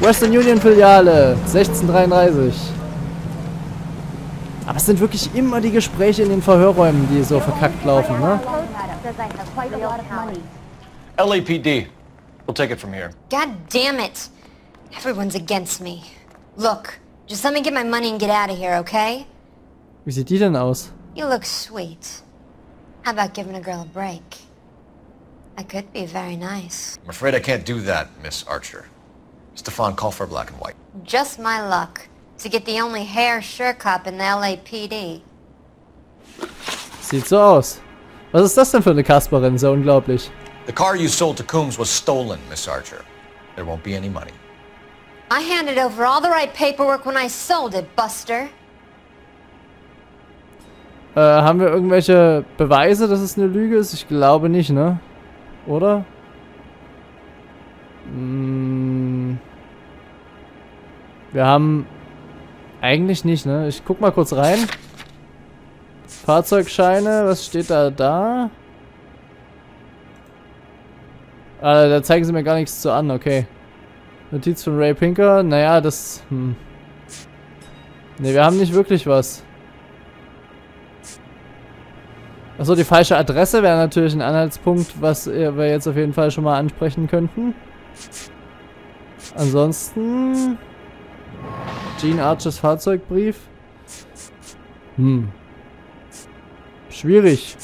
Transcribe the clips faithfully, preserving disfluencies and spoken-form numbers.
Western Union Filiale, sechzehn dreiunddreißig. Aber es sind wirklich immer die Gespräche in den Verhörräumen, die so verkackt laufen, ne? L A P D. We'll take it from here. God damn it. Everyone's against me. Look, just let me get my money and get out of here, okay? Wie sieht die denn aus? You look sweet. How about giving a girl a break? I could be very nice. I'm afraid I can't do that, Miss Archer. Stefan, call for black and white. Just my luck to get the only hair sure cop in the L A P D. Sieht so aus. Was ist das denn für eine Kasperin? So unglaublich. The car you sold to Coombs was stolen, Miss Archer. There won't be any money. I handed over all the right paperwork when I sold it, Buster. Äh, haben wir irgendwelche Beweise, dass es eine Lüge ist? Ich glaube nicht, ne? Oder? Hm. Wir haben... Eigentlich nicht, ne? Ich guck mal kurz rein. Fahrzeugscheine, was steht da da? Ah, da zeigen sie mir gar nichts zu an, okay. Notiz von Ray Pinker, naja, das... Hm. Ne, wir haben nicht wirklich was. Achso, die falsche Adresse wäre natürlich ein Anhaltspunkt, was wir jetzt auf jeden Fall schon mal ansprechen könnten. Ansonsten... Jean Archers Fahrzeugbrief. Hm. Schwierig.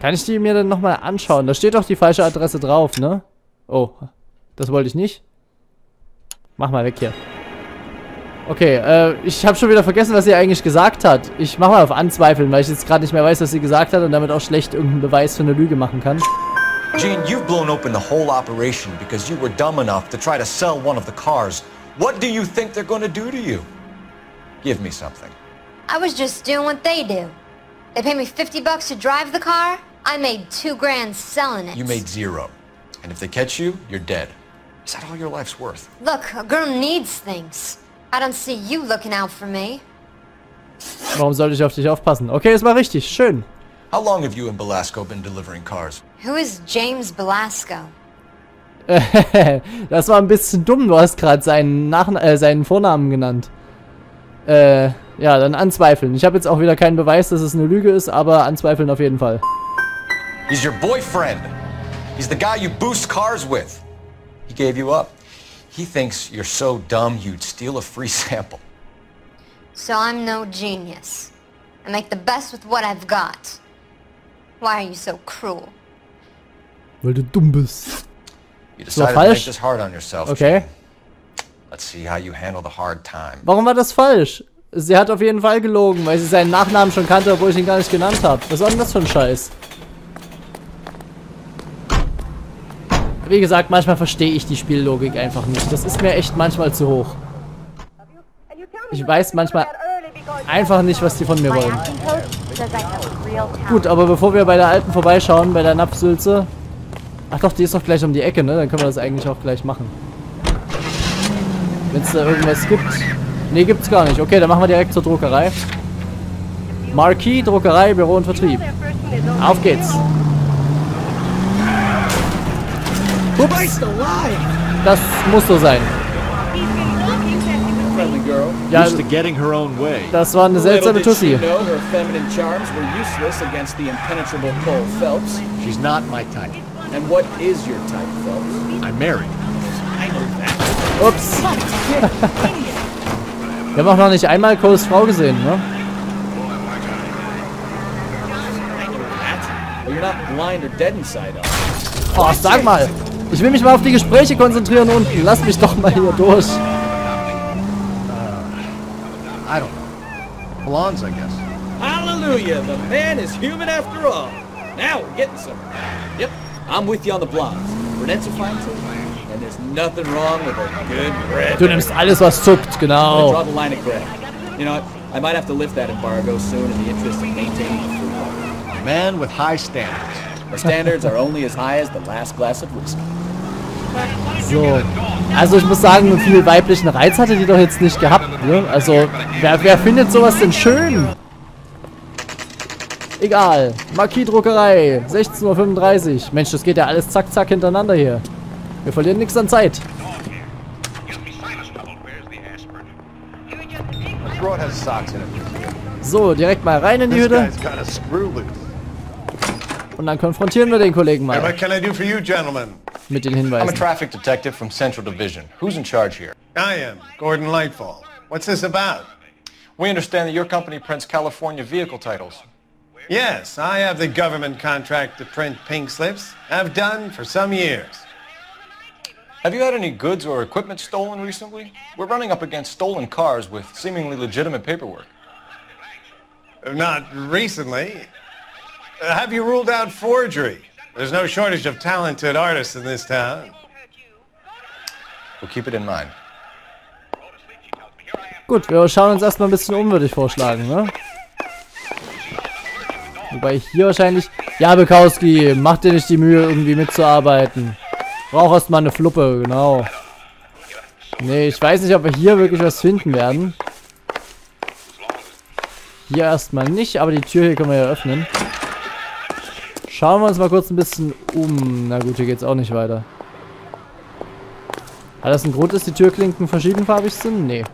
Kann ich die mir dann nochmal anschauen? Da steht doch die falsche Adresse drauf, ne? Oh, das wollte ich nicht. Mach mal weg hier. Okay, äh, ich habe schon wieder vergessen, was sie eigentlich gesagt hat. Ich mach mal auf Anzweifeln, weil ich jetzt gerade nicht mehr weiß, was sie gesagt hat und damit auch schlecht irgendeinen Beweis für eine Lüge machen kann. Gene, you've blown open the whole operation because you were dumb enough to try to sell one of the cars. What do you think they're going to do to you? Give me something. I was just doing what they do. They pay me fifty bucks to drive the car. I made two grand selling it. You made zero. And if they catch you, you're dead. Is that all your life's worth? Look, a girl needs things. I don't see you looking out for me. Warum sollte ich auf dich aufpassen? Okay, es war richtig. Schön. How long have you and Belasco been delivering cars? Who is James Belasco? Das war ein bisschen dumm. Du hast gerade seinen Nachn äh, seinen Vornamen genannt. Äh, ja, dann anzweifeln. Ich habe jetzt auch wieder keinen Beweis, dass es eine Lüge ist, aber anzweifeln auf jeden Fall. He's your boyfriend. He's the guy you boost cars with. He gave you up. He thinks you're so dumb you'd steal a free sample. So I'm no genius. I make the best with what I've got. Why are you so cruel? Weil du dumm bist. You decided to make this hard on yourself. Okay. Let's see how you handle the hard time. Warum war das falsch? Sie hat auf jeden Fall gelogen, weil sie seinen Nachnamen schon kannte, obwohl ich ihn gar nicht genannt habe. Was soll denn das für ein Scheiß? Wie gesagt, manchmal verstehe ich die Spiellogik einfach nicht. Das ist mir echt manchmal zu hoch. Ich weiß manchmal einfach nicht, was die von mir wollen. Gut, aber bevor wir bei der alten vorbeischauen, bei der Napfsülze... Ach doch, die ist doch gleich um die Ecke, ne? Dann können wir das eigentlich auch gleich machen. Wenn es da irgendwas gibt... Ne, gibt's gar nicht. Okay, dann machen wir direkt zur Druckerei. Marquee, Druckerei, Büro und Vertrieb. Auf geht's. Ups. Das muss so sein. Ja, das war eine seltsame Tussi. Ups. Wir haben auch noch nicht einmal Coles Frau gesehen, ne? Oh, sag mal. Ich will mich mal auf die Gespräche konzentrieren unten. Lass mich doch mal hier durch. I don't know. Blondes, I guess. Hallelujah! The man is human after all. Now we're getting somewhere. Yep, I'm with you on the blondes. Brunettes are fine too, and there's nothing wrong with a good red. Du nimmst alles, was zuckt, genau. I draw the line at red. You know what? I might have to lift that embargo soon in the interest of maintaining the food law. Man with high standards. The standards are only as high as the last glass of whiskey. So, also ich muss sagen, viel weiblichen Reiz hatte die doch jetzt nicht gehabt, ne? Also, wer, wer findet sowas denn schön? Egal, Marquee Druckerei, sechzehn Uhr fünfunddreißig. Mensch, das geht ja alles zack, zack hintereinander hier. Wir verlieren nichts an Zeit. So, direkt mal rein in die Hütte. Und dann konfrontieren wir den Kollegen mal. Mit den Hinweisen. I'm a traffic detective from Central Division. Who's in charge here? I am, Gordon Leitvol. What's this about? We understand that your company prints California vehicle titles. Yes, I have the government contract to print pink slips. I've done for some years. Have you had any goods or equipment stolen recently? We're running up against stolen cars with seemingly legitimate paperwork. Not recently. Have you ruled out forgery? There's no shortage of talented artists in this town. We'll keep it in mind. Gut, wir schauen uns erstmal ein bisschen um, würde ich vorschlagen, ne? Wobei hier wahrscheinlich... Ja, Bekowski, mach dir nicht die Mühe, irgendwie mitzuarbeiten. Brauch erstmal eine Fluppe, genau. Nee, ich weiß nicht, ob wir hier wirklich was finden werden. Hier erstmal nicht, aber die Tür hier können wir ja öffnen. Schauen wir uns mal kurz ein bisschen um. Na gut, hier geht's auch nicht weiter. Hat das einen Grund, dass die Türklinken verschiedenfarbig sind? Nee.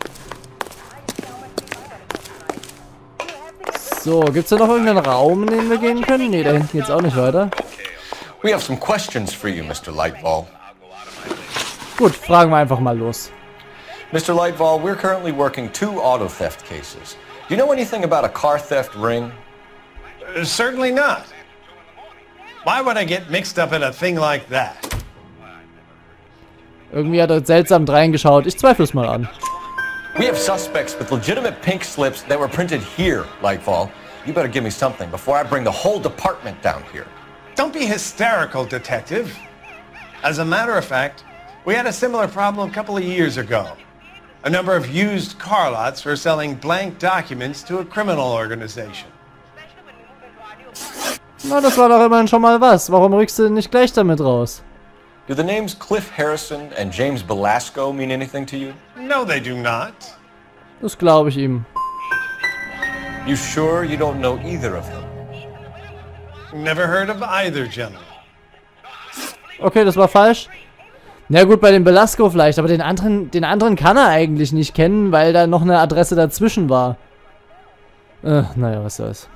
So, gibt's da noch irgendeinen Raum, in den wir gehen können? Nee, da hinten geht's auch nicht weiter. We have some questions for you, Mister Lightbulb. Gut, fragen wir einfach mal los. Mister Lightbulb, we're currently working two auto theft cases. Do you know anything about a car theft ring? Uh, certainly not. Why would I get mixed up in a thing like that? Irgendwie hat er seltsam reingeschaut. Ich zweifle es mal an. We have suspects with legitimate pink slips that were printed here, Lightfall. You better give me something before I bring the whole department down here. Don't be hysterical, detective. As a matter of fact, we had a similar problem a couple of years ago. A number of used car lots were selling blank documents to a criminal organization. Na, das war doch immerhin schon mal was. Warum rückst du nicht gleich damit raus? Do the names Cliff Harrison and James Belasco mean anything to you? No, they do not. Das glaube ich ihm. You sure you don't know either of them? Never heard of either, gentlemen. Okay, das war falsch. Na gut, bei dem Belasco vielleicht, aber den anderen, den anderen kann er eigentlich nicht kennen, weil da noch eine Adresse dazwischen war. Äh, naja, was soll's.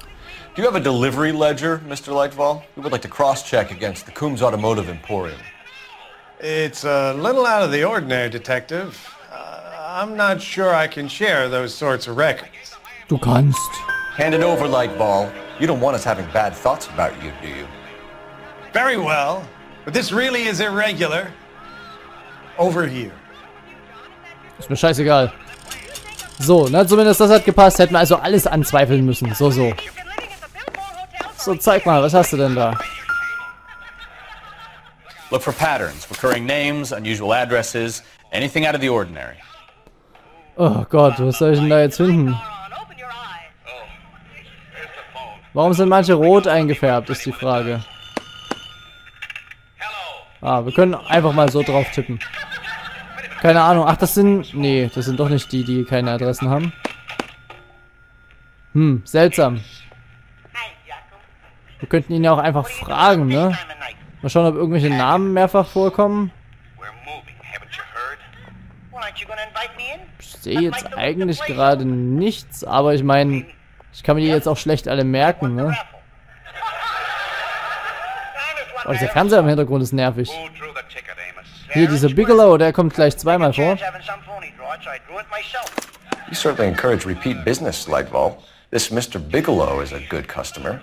Do you have a delivery ledger, Mister Lightwall? We would like to cross-check against the Coombs Automotive Emporium. It's a little out of the ordinary, detective. Uh, I'm not sure I can share those sorts of records. Du kannst. Hand it over, Lightball. You don't want us having bad thoughts about you, do you? Very well, but this really is irregular. Over here. Ist mir scheißegal. So, na zumindest das hat gepasst. Hätten wir also alles anzweifeln müssen. So, so. So, zeig mal, was hast du denn da? Look for patterns, recurring names, unusual addresses, anything out of the ordinary. Oh Gott, was soll ich denn da jetzt finden? Warum sind manche rot eingefärbt, ist die Frage. Ah, wir können einfach mal so drauf tippen. Keine Ahnung, ach das sind... Nee, das sind doch nicht die, die keine Adressen haben. Hm, seltsam. Wir könnten ihn ja auch einfach fragen, ne? Mal schauen, ob irgendwelche Namen mehrfach vorkommen. Ich sehe jetzt eigentlich gerade nichts, aber ich meine, ich kann mir die jetzt auch schlecht alle merken, ne? Oh, dieser Fernseher im Hintergrund ist nervig. Hier, dieser Bigelow, der kommt gleich zweimal vor. You certainly encourage repeat business, Lightbulb. This Mister Bigelow is a good customer.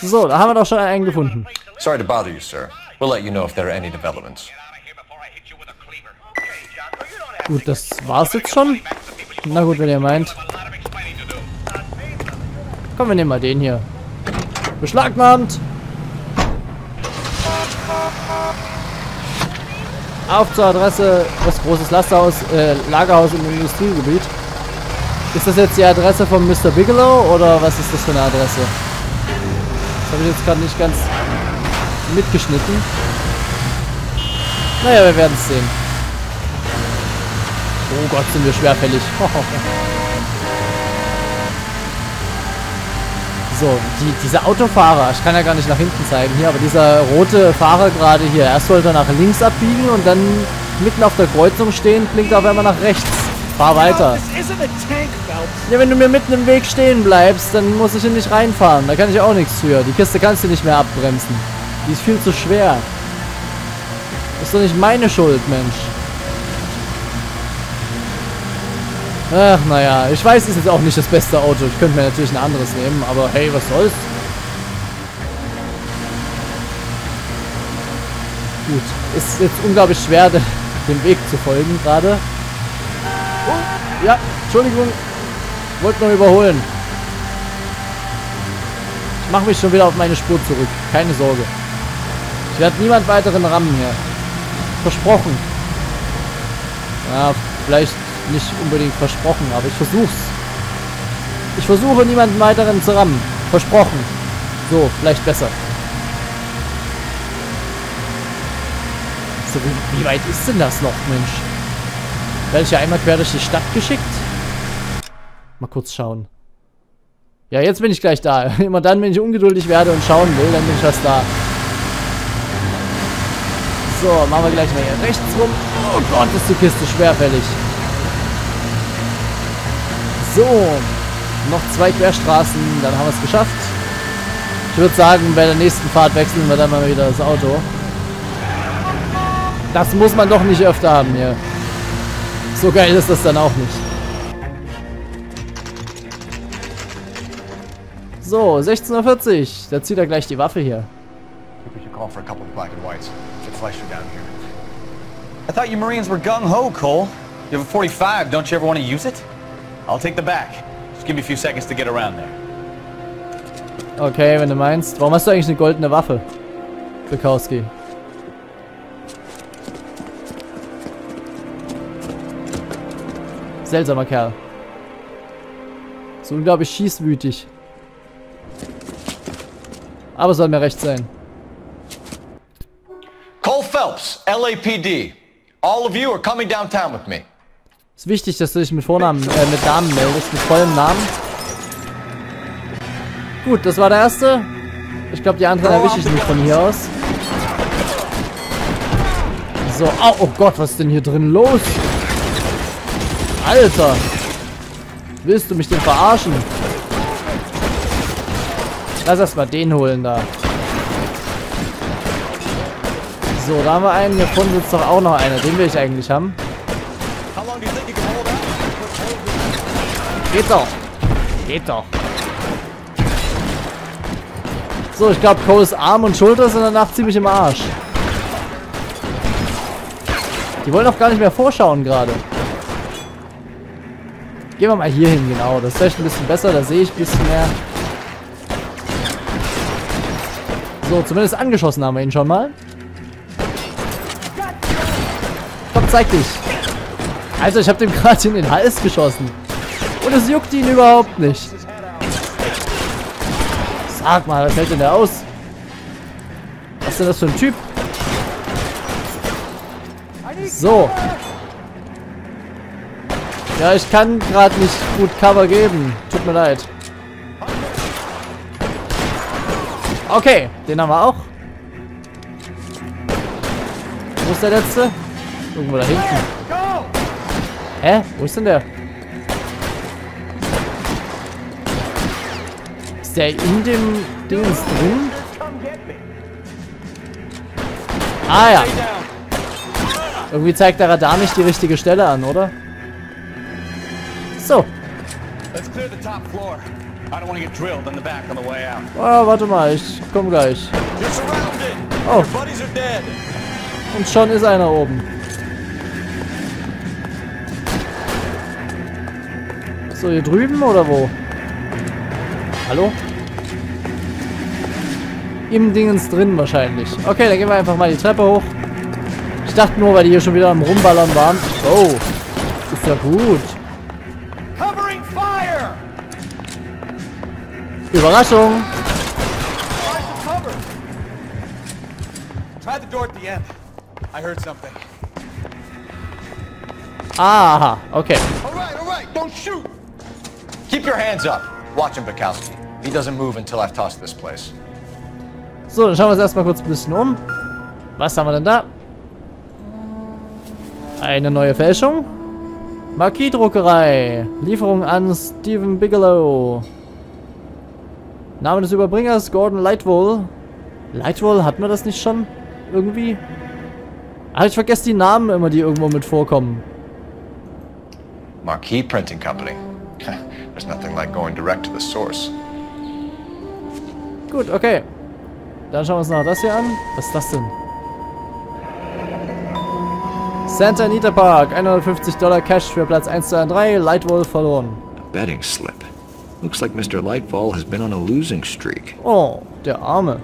So, da haben wir doch schon einen gefunden. Sorry to bother you, sir. We'll let you know if there are any developments. Gut, das war's jetzt schon. Na gut, wenn ihr meint. Komm, wir nehmen mal den hier. Beschlagnahmt. Auf zur Adresse, das großes Lasterhaus, äh, Lagerhaus im Industriegebiet. Ist das jetzt die Adresse von Mister Bigelow oder was ist das für eine Adresse? Das habe ich jetzt gerade nicht ganz mitgeschnitten. Naja, wir werden es sehen. Oh Gott, sind wir schwerfällig. So, die, dieser Autofahrer, ich kann ja gar nicht nach hinten zeigen hier, aber dieser rote Fahrer gerade hier, erst wollte er nach links abbiegen und dann mitten auf der Kreuzung stehen, blinkt er aber immer nach rechts. Fahr weiter. Ja, wenn du mir mitten im Weg stehen bleibst, dann muss ich ihn nicht reinfahren, da kann ich auch nichts für. Die Kiste kannst du nicht mehr abbremsen, die ist viel zu schwer. Ist doch nicht meine Schuld, Mensch. Ach, naja, ich weiß, es ist jetzt auch nicht das beste Auto. Ich könnte mir natürlich ein anderes nehmen, aber hey, was soll's? Gut, ist jetzt unglaublich schwer, dem Weg zu folgen gerade. Oh, ja, Entschuldigung, wollte noch überholen. Ich mache mich schon wieder auf meine Spur zurück, keine Sorge. Ich werde niemand weiteren rammen hier. Versprochen. Ja, vielleicht nicht unbedingt versprochen, aber ich versuch's. Ich versuche niemanden weiteren zu rammen. Versprochen. So, vielleicht besser. So, wie, wie weit ist denn das noch, Mensch? Werde ich ja einmal quer durch die Stadt geschickt? Mal kurz schauen. Ja, jetzt bin ich gleich da. Immer dann, wenn ich ungeduldig werde und schauen will, dann bin ich erst da. So, machen wir gleich mal hier rechts rum. Oh Gott, ist die Kiste schwerfällig. So, noch zwei Querstraßen, dann haben wir es geschafft. Ich würde sagen, bei der nächsten Fahrt wechseln wir dann mal wieder das Auto. Das muss man doch nicht öfter haben hier. So geil ist das dann auch nicht. So, sechzehn Uhr vierzig, da zieht er gleich die Waffe hier. I thought you Marines were gung-ho, Cole. You have a forty-five, don't you ever want to use it? I'll take the back. Just give me a few seconds to get around there. Okay, wenn du meinst. Warum hast du eigentlich eine goldene Waffe, Bukowski? Seltsamer Kerl. So unglaublich schießwütig. Aber soll mir recht sein. Cole Phelps, L A P D. All of you are coming downtown with me. Es ist wichtig, dass du dich mit Vornamen, äh, mit Namen meldest, mit vollem Namen. Gut, das war der erste. Ich glaube, die anderen erwische ich nicht von hier aus. So, oh, oh Gott, was ist denn hier drin los? Alter! Willst du mich denn verarschen? Lass erstmal den holen da. So, da haben wir einen. Hier vorne sitzt doch auch noch einer. Den will ich eigentlich haben. Geht doch. Geht doch. So, ich glaube, Coles Arm und Schulter sind danach ziemlich im Arsch. Die wollen auch gar nicht mehr vorschauen gerade. Gehen wir mal hier hin, genau. Das ist vielleicht ein bisschen besser, da sehe ich ein bisschen mehr. So, zumindest angeschossen haben wir ihn schon mal. Komm, zeig dich. Also, ich habe dem gerade in den Hals geschossen. Und es juckt ihn überhaupt nicht. Sag mal, was hält denn der aus? Was ist denn das für ein Typ? So. Ja, ich kann gerade nicht gut Cover geben. Tut mir leid. Okay, den haben wir auch. Wo ist der letzte? Irgendwo da hinten. Hä? Wo ist denn der? Ist der in dem Dings drin? Ah ja. Irgendwie zeigt der Radar nicht die richtige Stelle an, oder? So. Oh, warte mal, ich komm gleich. Oh. Und schon ist einer oben. So, hier drüben oder wo? Hallo? Im Dingens drin wahrscheinlich. Okay, dann gehen wir einfach mal die Treppe hoch. Ich dachte nur, weil die hier schon wieder am Rumballern waren. Oh, ist ja gut. Überraschung. Aha, okay. Keep your hands up. Watch him, Bukowski. He doesn't move until I've tossed this place. So, dann schauen wir uns erstmal kurz ein bisschen um. Was haben wir denn da? Eine neue Fälschung. Marquee-Druckerei. Lieferung an Steven Bigelow. Name des Überbringers Gordon Leitvol. Lightwall, hatten wir das nicht schon? Irgendwie? Ah, ich vergesse die Namen immer, die irgendwo mit vorkommen. Marquee Printing Company. There's nothing like going direct to the source. Gut, okay. Dann schauen wir uns noch das hier an. Was ist das denn? Santa Anita Park. hundertfünfzig Dollar Cash für Platz eins, zwei und drei. Lightwall verloren. A betting slip. Looks like Mister Lightball has been on a losing streak. Oh, der Arme.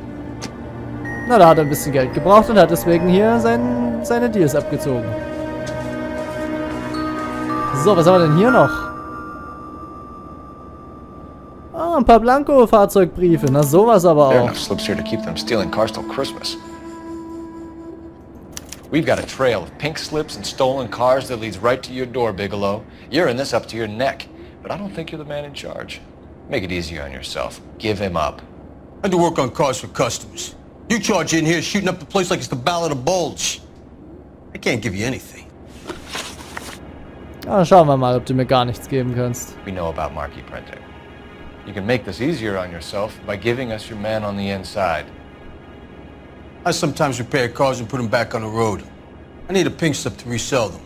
Na, da hat er ein bisschen Geld gebraucht und hat deswegen hier sein, seine Deals abgezogen. So, was haben wir denn hier noch? Ah, ein paar Blanko-Fahrzeugbriefe. Na, sowas aber auch. We've got a trail of pink slips and stolen cars that leads right to your door, Bigelow. You're in this up to your neck, but I don't think you're the man in charge. Make it easier on yourself. Give him up. I do work on cars for customers. You charge in here shooting up the place like it's the Battle of Bulge. I can't give you anything. Ja, schauen wir mal, ob du mir gar nichts geben kannst. We know about Marquee Printing. You can make this easier on yourself by giving us your man on the inside. I sometimes repair cars and put them back on the road. I need a pink slip to resell them.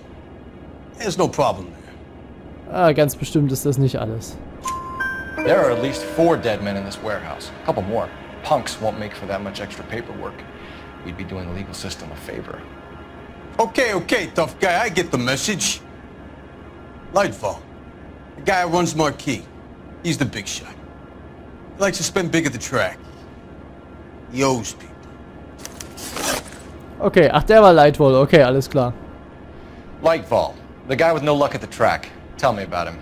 There's no problem there. Ah, ganz bestimmt ist das nicht alles. There are at least four dead men in this warehouse. A couple more. Punks won't make for that much extra paperwork. We'd be doing the legal system a favor. Okay, okay, tough guy, I get the message. Lightfall, the guy who runs Marquee, he's the big shot. He likes to spend big at the track. He owes people. Okay, ach, der war Lightfall. Okay, alles klar. Lightfall, the guy with no luck at the track. Tell me about him.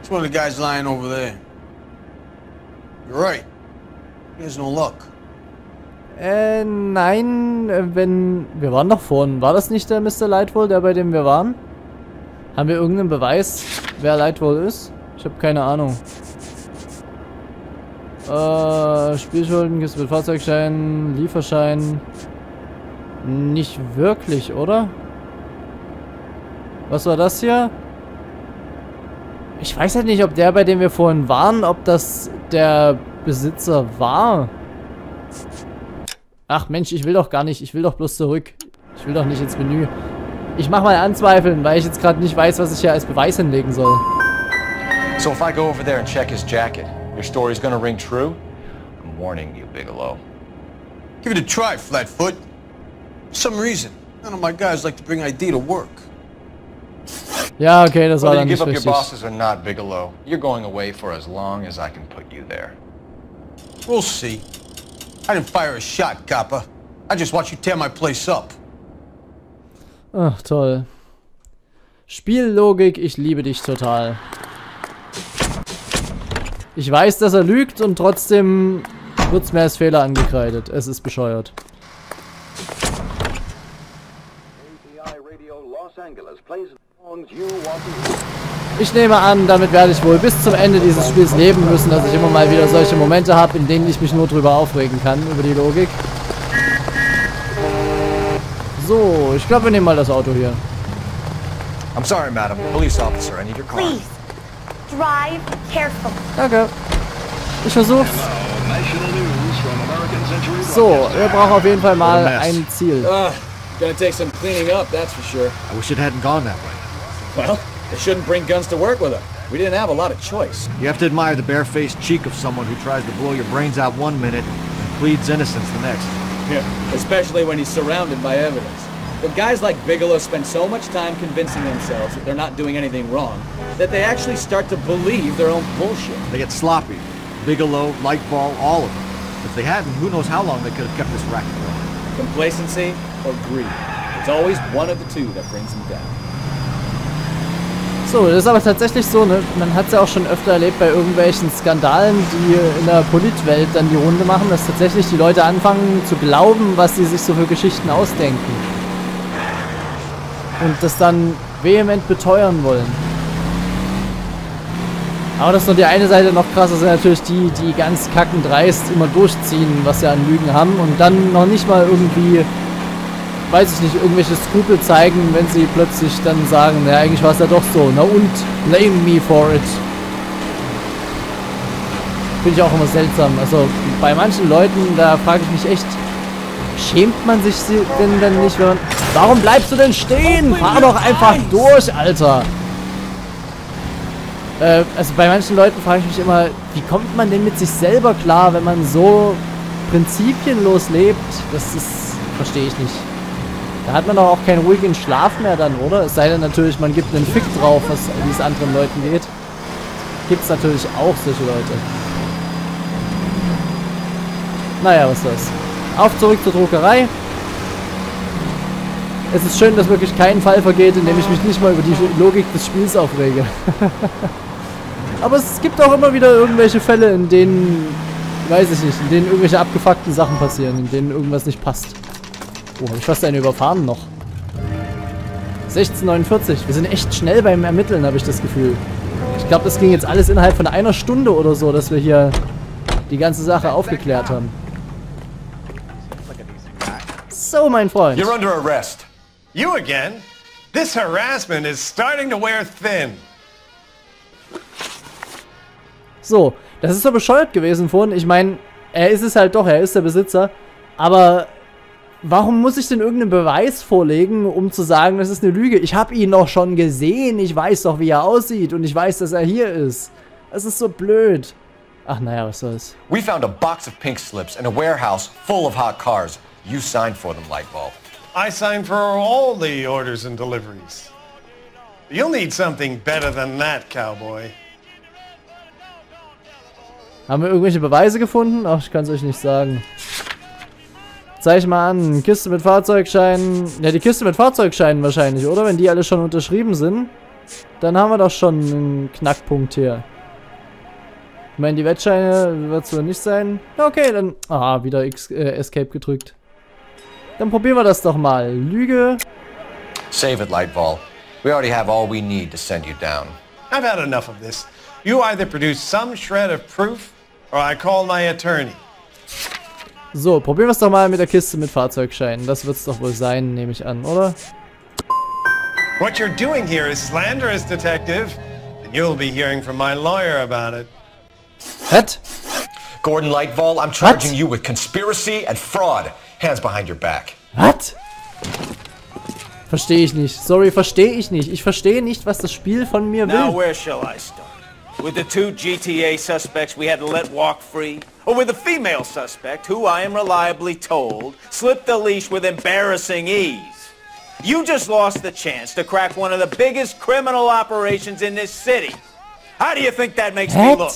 It's one of the guys lying over there. You're right. He has no luck. Äh, nein, wenn... Wir waren doch vorhin. War das nicht der Mister Lightwall, der bei dem wir waren? Haben wir irgendeinen Beweis, wer Lightwall ist? Ich habe keine Ahnung. Äh, Spielschulden, gibt's mit Fahrzeugschein, Lieferschein... Nicht wirklich, oder? Was war das hier? Ich weiß halt nicht, ob der, bei dem wir vorhin waren, ob das der Besitzer war. Ach Mensch, ich will doch gar nicht. Ich will doch bloß zurück. Ich will doch nicht ins Menü. Ich mach mal anzweifeln, weil ich jetzt gerade nicht weiß, was ich hier als Beweis hinlegen soll. So if I go over there and check his jacket, your story's gonna ring true? I'm warning you, Bigelow. Give it a try, Flatfoot. For some reason, none of my guys like to bring I D to work. Ja, okay, das war dann nicht richtig. We'll see. I didn't fire a shot, Kappa. I just watch you tear my place up. Ach, toll. Spiellogik, ich liebe dich total. Ich weiß, dass er lügt und trotzdem wird's mir als Fehler angekreidet. Es ist bescheuert. Ich nehme an, damit werde ich wohl bis zum Ende dieses Spiels leben müssen, dass ich immer mal wieder solche Momente habe, in denen ich mich nur drüber aufregen kann, über die Logik. So, ich glaube, wir nehmen mal das Auto hier. I'm sorry, Madam. Police Officer, I need your car. Please, drive careful. Danke. Ich versuch's. So, wir brauchen auf jeden Fall mal ein Ziel. Gonna take some cleaning up, that's for sure. I wish it hadn't gone that way. Well, they shouldn't bring guns to work with them. We didn't have a lot of choice. You have to admire the barefaced cheek of someone who tries to blow your brains out one minute and pleads innocence the next. Yeah, especially when he's surrounded by evidence. But guys like Bigelow spend so much time convincing themselves that they're not doing anything wrong, that they actually start to believe their own bullshit. They get sloppy. Bigelow, Lightball, all of them. If they hadn't, who knows how long they could have kept this racket going. Complacency? So, das ist aber tatsächlich so, ne? Man hat es ja auch schon öfter erlebt bei irgendwelchen Skandalen, die in der Politwelt dann die Runde machen, dass tatsächlich die Leute anfangen zu glauben, was sie sich so für Geschichten ausdenken. Und das dann vehement beteuern wollen. Aber das ist nur die eine Seite. Noch krasser sind natürlich die, die ganz kackendreist immer durchziehen, was sie an Lügen haben und dann noch nicht mal irgendwie, weiß ich nicht, irgendwelche Skrupel zeigen, wenn sie plötzlich dann sagen, naja, eigentlich war es ja doch so. Na und? Blame me for it. Finde ich auch immer seltsam. Also bei manchen Leuten, da frage ich mich echt, schämt man sich denn dann nicht, wenn man... Warum bleibst du denn stehen? Fahr doch einfach durch, Alter. Äh, also bei manchen Leuten frage ich mich immer, wie kommt man denn mit sich selber klar, wenn man so prinzipienlos lebt? Das ist... verstehe ich nicht. Da hat man doch auch keinen ruhigen Schlaf mehr dann, oder? Es sei denn natürlich, man gibt einen Fick drauf, was, wie es anderen Leuten geht. Gibt es natürlich auch solche Leute. Naja, was soll's. Auf zurück zur Druckerei. Es ist schön, dass wirklich kein Fall vergeht, in dem ich mich nicht mal über die Logik des Spiels aufrege. Aber es gibt auch immer wieder irgendwelche Fälle, in denen, weiß ich nicht, in denen irgendwelche abgefuckten Sachen passieren, in denen irgendwas nicht passt. Oh, habe ich fast eine überfahren noch. sechzehn neunundvierzig. Wir sind echt schnell beim Ermitteln, habe ich das Gefühl. Ich glaube, das ging jetzt alles innerhalb von einer Stunde oder so, dass wir hier die ganze Sache aufgeklärt haben. So, mein Freund. You're under arrest. You again? This harassment is starting to wear thin. So, das ist so bescheuert gewesen vorhin. Ich meine, er ist es halt doch, er ist der Besitzer. Aber warum muss ich denn irgendeinen Beweis vorlegen, um zu sagen, das ist eine Lüge? Ich habe ihn doch schon gesehen. Ich weiß doch, wie er aussieht. Und ich weiß, dass er hier ist. Das ist so blöd. Ach, naja, was soll's. We found a box of pink slips in a warehouse full of hot cars. You signed for them, Lightbulb. I signed for all the orders and deliveries. You'll need something better than that, cowboy. Haben wir irgendwelche Beweise gefunden? Ach, ich kann es euch nicht sagen. Zeig mal an, Kiste mit Fahrzeugscheinen. Ja, die Kiste mit Fahrzeugscheinen wahrscheinlich, oder? Wenn die alle schon unterschrieben sind, dann haben wir doch schon einen Knackpunkt hier. Ich meine, die Wettscheine wird es wohl nicht sein. Okay, dann... Aha, wieder X, äh, Escape gedrückt. Dann probieren wir das doch mal. Lüge. Save it, Lightball. We already have all we need to send you down. I've had enough of this. You either produce some shred of proof or I call my attorney. So, probieren wir es doch mal mit der Kiste mit Fahrzeugscheinen. Das wird es doch wohl sein, nehme ich an, oder? What you're doing here is slanderous, Detective. And you'll be hearing from my lawyer about it. What? Gordon Leitvol, I'm charging What? you with conspiracy and fraud. Hands behind your back. What? Verstehe ich nicht. Sorry, verstehe ich nicht. Ich verstehe nicht, was das Spiel von mir will. Now where shall I start? With the two G T A suspects we had to let walk free, or with a female suspect who I am reliably told slipped the leash with embarrassing ease. You just lost the chance to crack one of the biggest criminal operations in this city. How do you think that makes What? me look?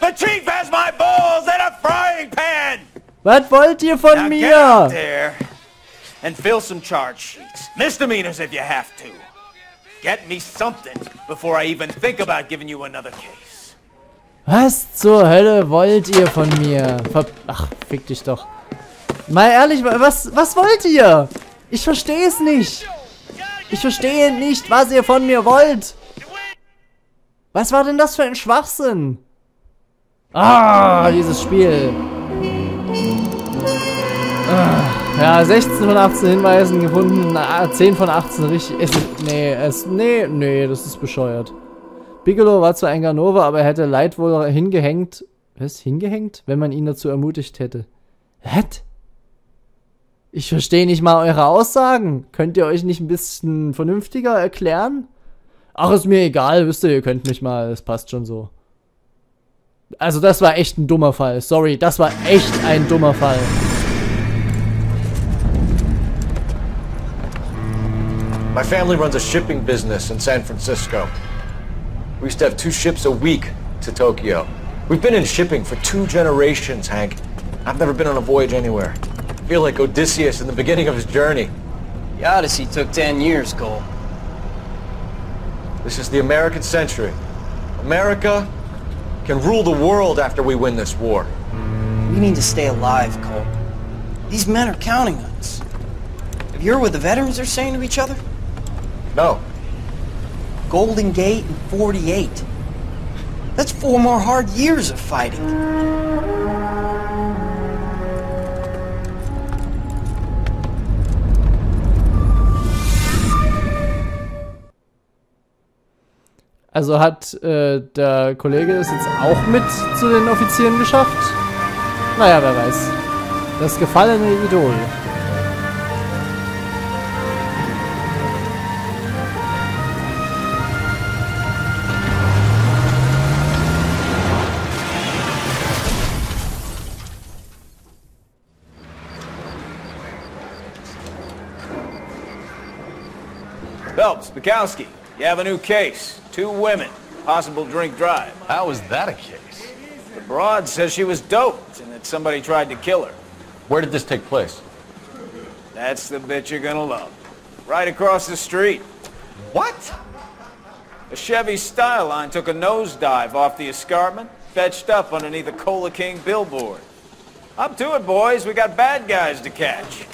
The chief has my balls in a frying pan. Was wollt ihr von now mir? Get out there and fill some charge sheets, misdemeanors if you have to. Get me something before I even think about giving you another case. Was zur Hölle wollt ihr von mir? Ver Ach, fick dich doch. Mal ehrlich, was, was wollt ihr? Ich verstehe es nicht. Ich verstehe nicht, was ihr von mir wollt. Was war denn das für ein Schwachsinn? Ah, dieses Spiel. Ah, ja, sechzehn von achtzehn Hinweisen gefunden. Ah, zehn von achtzehn richtig. Es, nee, es, nee, nee, das ist bescheuert. Bigelow war zwar ein Ganove, aber er hätte Leitvol hingehängt. Was? Hingehängt? Wenn man ihn dazu ermutigt hätte. What? Ich verstehe nicht mal eure Aussagen. Könnt ihr euch nicht ein bisschen vernünftiger erklären? Ach, ist mir egal. Wisst ihr, ihr könnt mich mal. Es passt schon so. Also das war echt ein dummer Fall. Sorry, das war echt ein dummer Fall. My family runs a shipping business in San Francisco. We used to have two ships a week to Tokyo. We've been in shipping for two generations, Hank. I've never been on a voyage anywhere. I feel like Odysseus in the beginning of his journey. The Odyssey took ten years, Cole. This is the American century. America can rule the world after we win this war. We need to stay alive, Cole. These men are counting on us. Have you heard what the veterans are saying to each other? No. Golden Gate and forty-eight. That's four more hard years of fighting. Also hat äh, der Kollege es jetzt auch mit zu den Offizieren geschafft? Naja, wer weiß. Das gefallene Idol. Phelps, Bukowski, you have a new case. Two women, possible drink drive. How is that a case? The broad says she was doped and that somebody tried to kill her. Where did this take place? That's the bit you're gonna love. Right across the street. What? A Chevy Styline took a nosedive off the escarpment, fetched up underneath a Cola King billboard. Up to it, boys. We got bad guys to catch.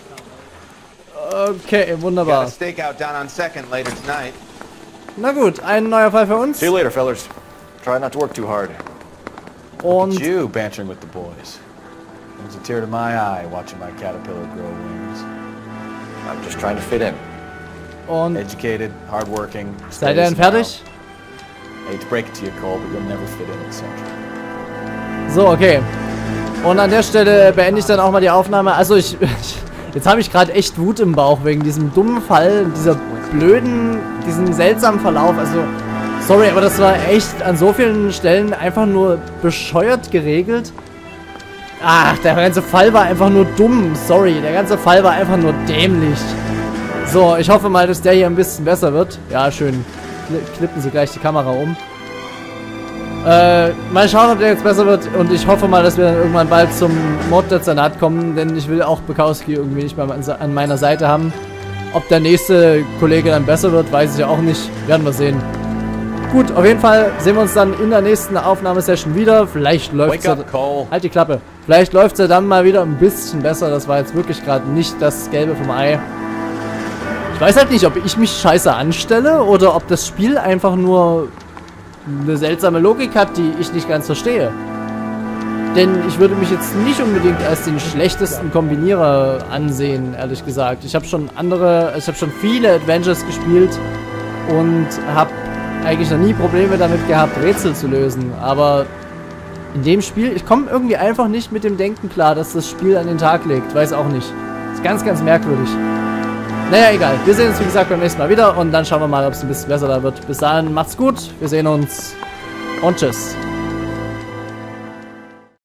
Okay, wunderbar. Na gut, ein neuer Fall für uns. See you later, fellas. Try not to work too hard. Und you bantering with the boys. There's a tear to my eye watching my caterpillar grow wings. I'm just trying to fit in. Und educated, hardworking. Seid ihr denn fertig? Hate to break it to you, Cole, but you'll never fit in, et cetera. So, okay. Und an der Stelle beende ich dann auch mal die Aufnahme. Also ich. Jetzt habe ich gerade echt Wut im Bauch wegen diesem dummen Fall, dieser blöden, diesem seltsamen Verlauf. Also, sorry, aber das war echt an so vielen Stellen einfach nur bescheuert geregelt. Ach, der ganze Fall war einfach nur dumm, sorry. Der ganze Fall war einfach nur dämlich. So, ich hoffe mal, dass der hier ein bisschen besser wird. Ja, schön. Klippen sie gleich die Kamera um. Äh, mal schauen, ob der jetzt besser wird, und ich hoffe mal, dass wir dann irgendwann bald zum Morddezernat kommen, denn ich will auch Bukowski irgendwie nicht mehr an meiner Seite haben. Ob der nächste Kollege dann besser wird, weiß ich ja auch nicht. Werden wir sehen. Gut, auf jeden Fall sehen wir uns dann in der nächsten Aufnahmesession wieder. Vielleicht läuft's ja... Halt die Klappe. Vielleicht läuft's ja dann mal wieder ein bisschen besser. Das war jetzt wirklich gerade nicht das Gelbe vom Ei. Ich weiß halt nicht, ob ich mich scheiße anstelle oder ob das Spiel einfach nur eine seltsame Logik hat, die ich nicht ganz verstehe. Denn ich würde mich jetzt nicht unbedingt als den schlechtesten Kombinierer ansehen, ehrlich gesagt. Ich habe schon andere, ich habe schon viele Adventures gespielt und habe eigentlich noch nie Probleme damit gehabt, Rätsel zu lösen. Aber in dem Spiel, ich komme irgendwie einfach nicht mit dem Denken klar, dass das Spiel an den Tag legt. Weiß auch nicht. Ist ganz, ganz merkwürdig. Naja, egal. Wir sehen uns, wie gesagt, beim nächsten Mal wieder und dann schauen wir mal, ob es ein bisschen besser da wird. Bis dahin, macht's gut, wir sehen uns und tschüss.